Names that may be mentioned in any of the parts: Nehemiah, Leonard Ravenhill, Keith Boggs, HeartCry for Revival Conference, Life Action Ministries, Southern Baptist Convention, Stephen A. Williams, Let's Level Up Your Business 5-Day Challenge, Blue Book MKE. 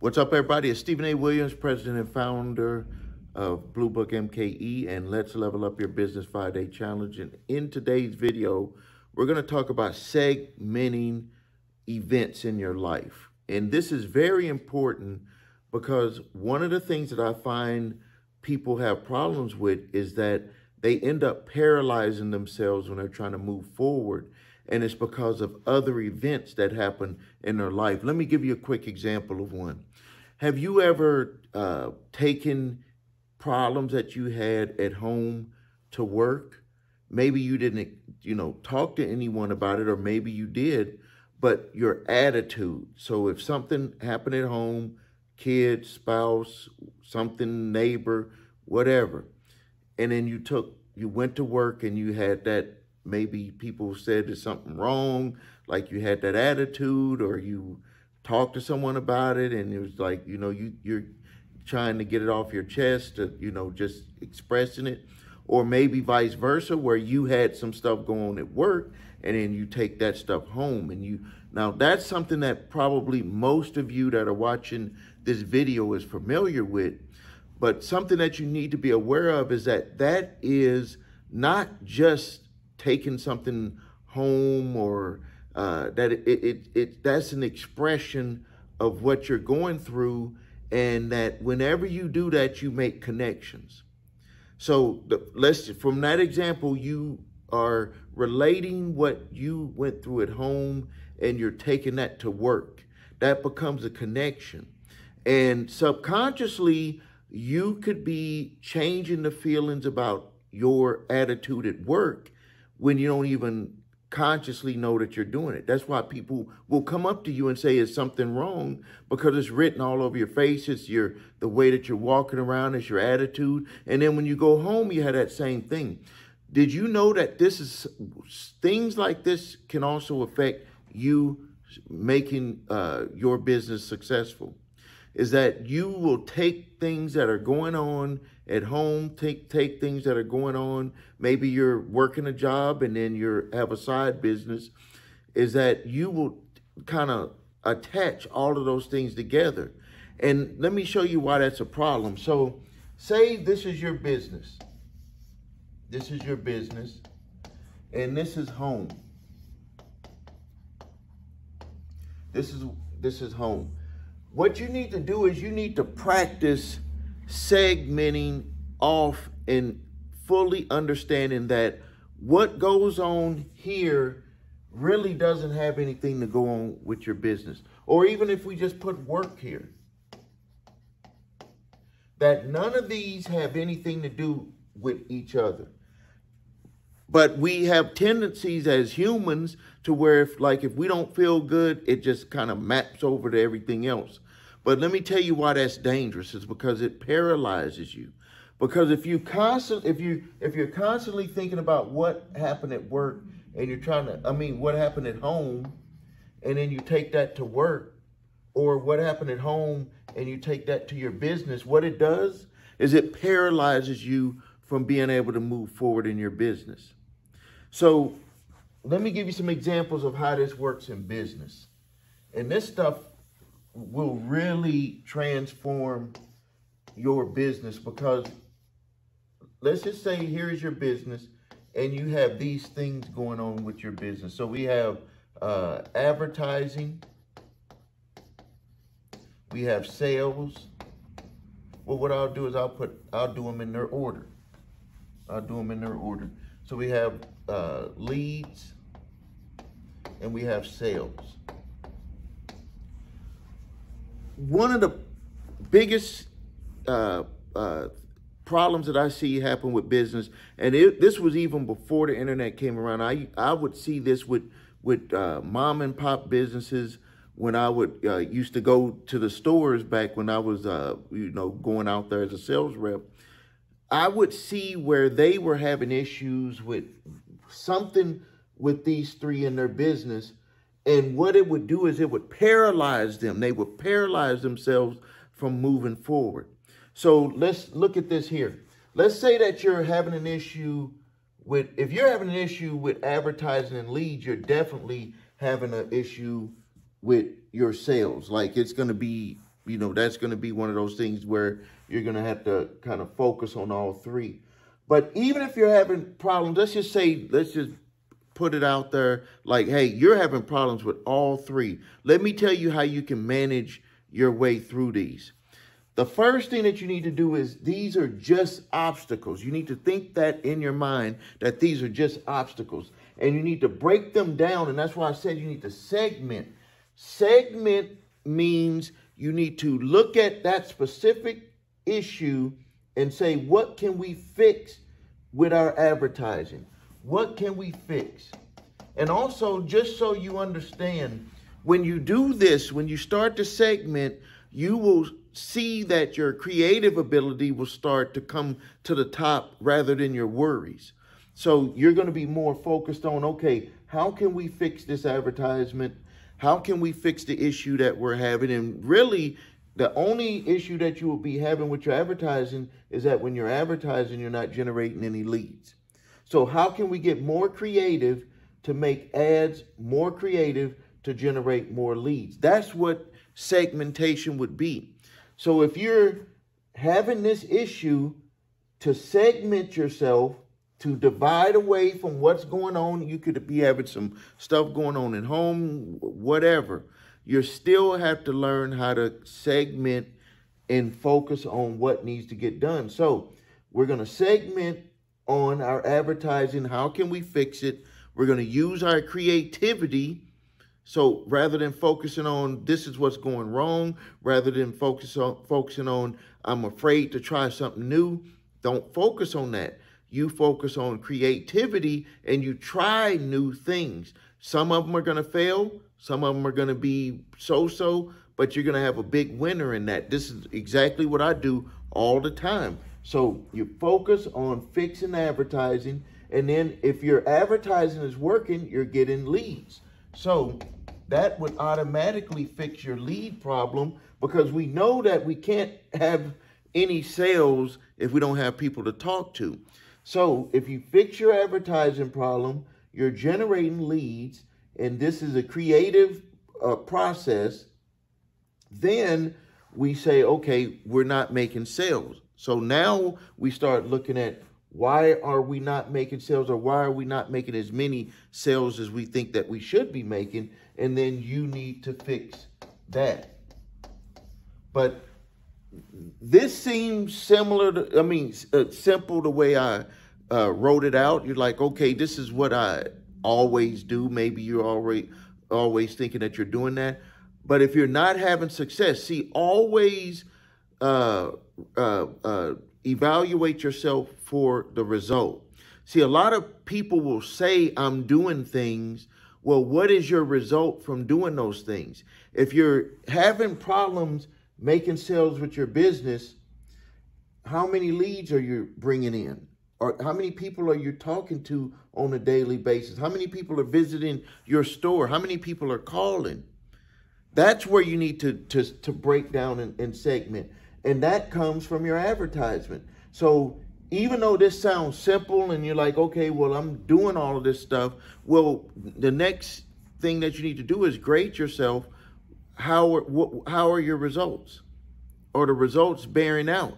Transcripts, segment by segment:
What's up, everybody? It's Stephen A. Williams, president and founder of Blue Book MKE and Let's Level Up Your Business 5-Day Challenge. And in today's video, we're going to talk about segmenting events in your life. And this is very important because one of the things that I find people have problems with is that they end up paralyzing themselves when they're trying to move forward. And it's because of other events that happen in their life. Let me give you a quick example of one. Have you ever taken problems that you had at home to work? Maybe you didn't, talk to anyone about it, or maybe you did, but your attitude. So if something happened at home, kid, spouse, something, neighbor, whatever, and then you went to work and you had that, maybe people said there's something wrong, like you had that attitude, or you talked to someone about it and it was like, you're trying to get it off your chest, just expressing it. Or maybe vice versa, where you had some stuff going on at work and then you take that stuff home. And now that's something that probably most of you that are watching this video is familiar with. But something that you need to be aware of is that that is not just taking something home, or that's an expression of what you're going through, and that whenever you do that, you make connections. So from that example, you are relating what you went through at home and you're taking that to work. That becomes a connection. And subconsciously, you could be changing the feelings about your attitude at work when you don't even consciously know that you're doing it. That's why people will come up to you and say, is something wrong? Because it's written all over your face. It's the way that you're walking around. It's your attitude. And then when you go home, you have that same thing. Did you know that things like this can also affect you making your business successful? Is that you will take things that are going on at home, take things that are going on, maybe you're working a job and then you have a side business, is that you will kind of attach all of those things together. And let me show you why that's a problem. So say this is your business. This is your business, and this is home. This is home. What you need to do is you need to practice segmenting off and fully understanding that what goes on here really doesn't have anything to go on with your business. Or even if we just put work here, that none of these have anything to do with each other. But we have tendencies as humans to where if we don't feel good, it just kind of maps over to everything else. But let me tell you why that's dangerous. It's because it paralyzes you. Because if you're constantly thinking about what happened at work and you're trying to, what happened at home, and then you take that to work, or what happened at home and you take that to your business, what it does is it paralyzes you from being able to move forward in your business. So let me give you some examples of how this works in business. And this stuff will really transform your business, because let's just say here's your business and you have these things going on with your business. So we have advertising, we have sales. Well, what I'll do is I'll do them in their order. I'll do them in their order. So we have leads and we have sales. One of the biggest problems that I see happen with business, and this was even before the internet came around. I would see this with mom and pop businesses when I would used to go to the stores back when I was going out there as a sales rep. I would see where they were having issues with something with these three in their business. And what it would do is it would paralyze them. They would paralyze themselves from moving forward. So let's look at this here. Let's say that you're having an issue with, if you're having an issue with advertising and leads, you're definitely having an issue with your sales. Like it's going to be You know, that's going to be one of those things where you're going to have to kind of focus on all three. But even if you're having problems, let's just say, let's just put it out there like, hey, you're having problems with all three. Let me tell you how you can manage your way through these. The first thing that you need to do is these are just obstacles. You need to think that in your mind that these are just obstacles. And you need to break them down. And that's why I said you need to segment. Segment means you need to look at that specific issue and say, what can we fix with our advertising? What can we fix? And also, just so you understand, when you do this, when you start to segment, you will see that your creative ability will start to come to the top rather than your worries. So you're going to be more focused on, okay, how can we fix this advertisement? How can we fix the issue that we're having? And really, the only issue that you will be having with your advertising is that when you're advertising, you're not generating any leads. So how can we get more creative to make ads more creative to generate more leads? That's what segmentation would be. So if you're having this issue, to segment yourself, to divide away from what's going on, you could be having some stuff going on at home, whatever. You still have to learn how to segment and focus on what needs to get done. So we're going to segment on our advertising. How can we fix it? We're going to use our creativity. So rather than focusing on this is what's going wrong, rather than focusing on I'm afraid to try something new, don't focus on that. You focus on creativity and you try new things. Some of them are going to fail. Some of them are going to be so-so, but you're going to have a big winner in that. This is exactly what I do all the time. So you focus on fixing advertising. And then if your advertising is working, you're getting leads. So that would automatically fix your lead problem, because we know that we can't have any sales if we don't have people to talk to. So if you fix your advertising problem, you're generating leads, and this is a creative process, then we say, okay, we're not making sales. So now we start looking at why are we not making sales, or why are we not making as many sales as we think that we should be making? And then you need to fix that. But this seems similar to, simple the way I wrote it out. You're like, okay, this is what I always do. Maybe you're always thinking that you're doing that. But if you're not having success, see, always evaluate yourself for the result. See, a lot of people will say, I'm doing things. Well, what is your result from doing those things? If you're having problems making sales with your business, how many leads are you bringing in? Or how many people are you talking to on a daily basis? How many people are visiting your store? How many people are calling? That's where you need to break down and segment. And that comes from your advertisement. So even though this sounds simple and you're like, okay, well, I'm doing all of this stuff. Well, the next thing that you need to do is grade yourself. How are your results? Are the results bearing out?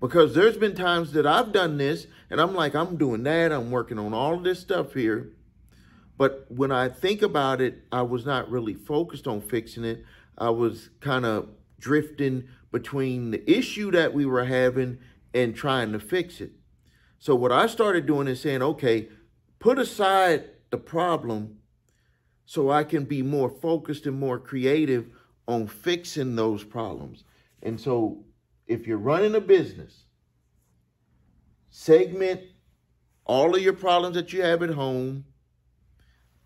Because there's been times that I've done this and I'm like, I'm doing that. I'm working on all of this stuff here. But when I think about it, I was not really focused on fixing it. I was kind of drifting between the issue that we were having and trying to fix it. So what I started doing is saying, okay, put aside the problem so I can be more focused and more creative on fixing those problems. And so if you're running a business, segment all of your problems that you have at home.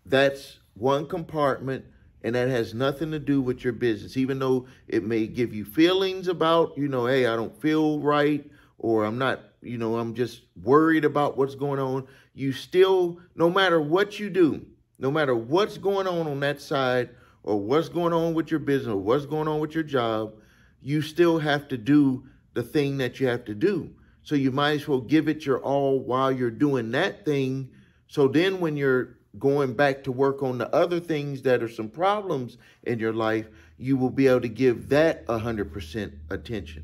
That's one compartment, and that has nothing to do with your business, even though it may give you feelings about, you know, hey, I don't feel right, or I'm not, you know, I'm just worried about what's going on. You still, no matter what you do, no matter what's going on that side, or what's going on with your business, or what's going on with your job, you still have to do the thing that you have to do. So you might as well give it your all while you're doing that thing. So then when you're going back to work on the other things that are some problems in your life, you will be able to give that 100% attention.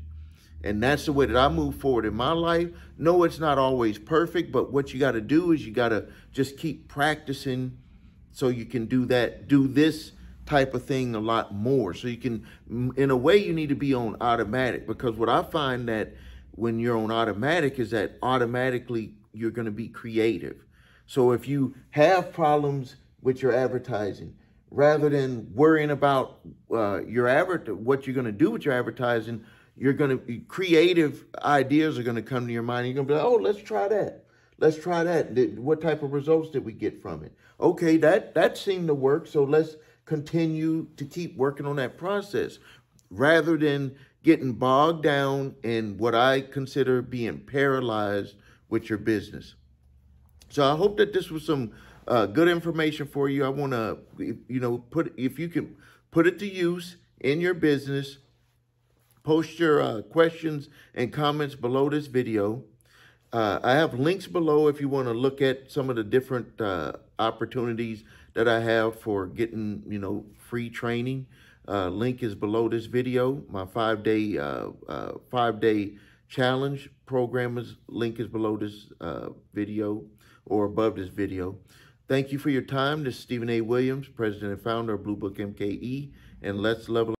And that's the way that I move forward in my life. No, it's not always perfect, but what you got to do is you got to just keep practicing so you can do that, do this type of thing a lot more. So you can, in a way, you need to be on automatic, because what I find that when you're on automatic is that automatically you're going to be creative. So if you have problems with your advertising, rather than worrying about what you're going to do with your advertising, you're going to, creative ideas are going to come to your mind. You're going to be like, oh, let's try that. Let's try that. What type of results did we get from it? Okay, that seemed to work. So let's continue to keep working on that process, rather than getting bogged down in what I consider being paralyzed with your business. So I hope that this was some good information for you. I want to, if you can put it to use in your business. Post your questions and comments below this video. I have links below if you want to look at some of the different opportunities that I have for getting, free training. Link is below this video. My 5-day challenge program link is below this video or above this video. Thank you for your time. This is Stephen A. Williams, President and Founder of Blue Book MKE, and Let's Level Up.